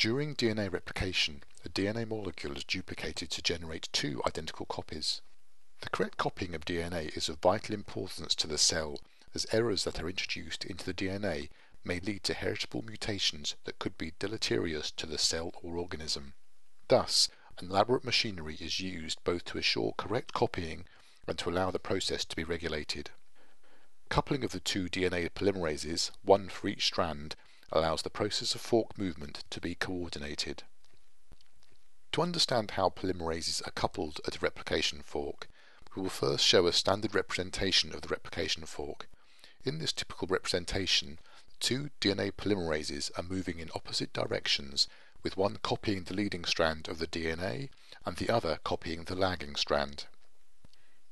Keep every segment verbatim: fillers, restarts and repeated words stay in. During D N A replication, a D N A molecule is duplicated to generate two identical copies. The correct copying of D N A is of vital importance to the cell, as errors that are introduced into the D N A may lead to heritable mutations that could be deleterious to the cell or organism. Thus, elaborate machinery is used both to assure correct copying and to allow the process to be regulated. Coupling of the two D N A polymerases, one for each strand, allows the process of fork movement to be coordinated. To understand how polymerases are coupled at a replication fork, we will first show a standard representation of the replication fork. In this typical representation, two D N A polymerases are moving in opposite directions, with one copying the leading strand of the D N A and the other copying the lagging strand.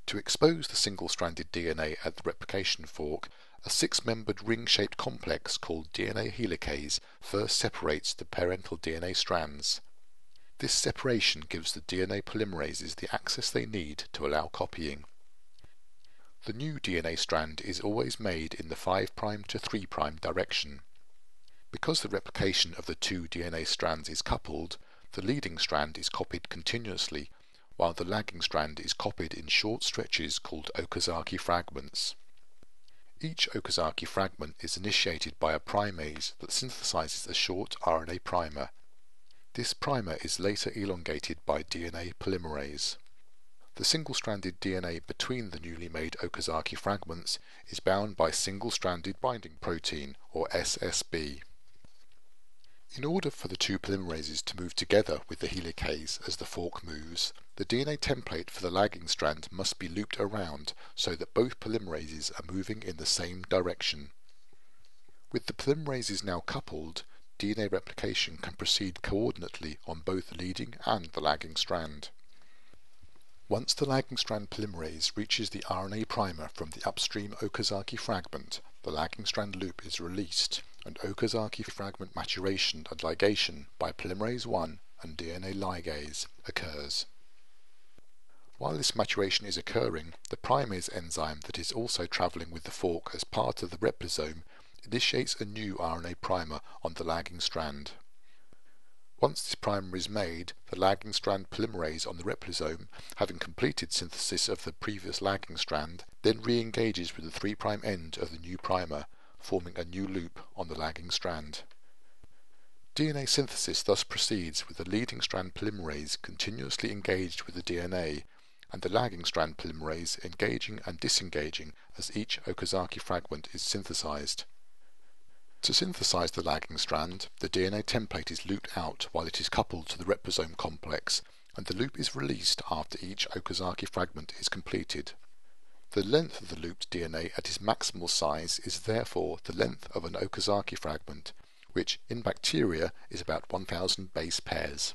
To expose the single-stranded D N A at the replication fork, a six-membered ring-shaped complex called D N A helicase first separates the parental D N A strands. This separation gives the D N A polymerases the access they need to allow copying. The new D N A strand is always made in the five prime to three prime direction. Because the replication of the two D N A strands is coupled, the leading strand is copied continuously, while the lagging strand is copied in short stretches called Okazaki fragments. Each Okazaki fragment is initiated by a primase that synthesizes a short R N A primer. This primer is later elongated by D N A polymerase. The single-stranded D N A between the newly made Okazaki fragments is bound by single-stranded binding protein, or S S B. In order for the two polymerases to move together with the helicase as the fork moves, the D N A template for the lagging strand must be looped around so that both polymerases are moving in the same direction. With the polymerases now coupled, D N A replication can proceed coordinately on both the leading and the lagging strand. Once the lagging strand polymerase reaches the R N A primer from the upstream Okazaki fragment, the lagging strand loop is released, and Okazaki fragment maturation and ligation by polymerase one and D N A ligase occurs. While this maturation is occurring, the primase enzyme that is also travelling with the fork as part of the replisome initiates a new R N A primer on the lagging strand. Once this primer is made, the lagging strand polymerase on the replisome, having completed synthesis of the previous lagging strand, then re-engages with the three prime end of the new primer, forming a new loop on the lagging strand. D N A synthesis thus proceeds with the leading strand polymerase continuously engaged with the D N A, and the lagging strand polymerase engaging and disengaging as each Okazaki fragment is synthesized. To synthesize the lagging strand, the D N A template is looped out while it is coupled to the replisome complex, and the loop is released after each Okazaki fragment is completed. The length of the looped D N A at its maximal size is therefore the length of an Okazaki fragment, which in bacteria is about one thousand base pairs.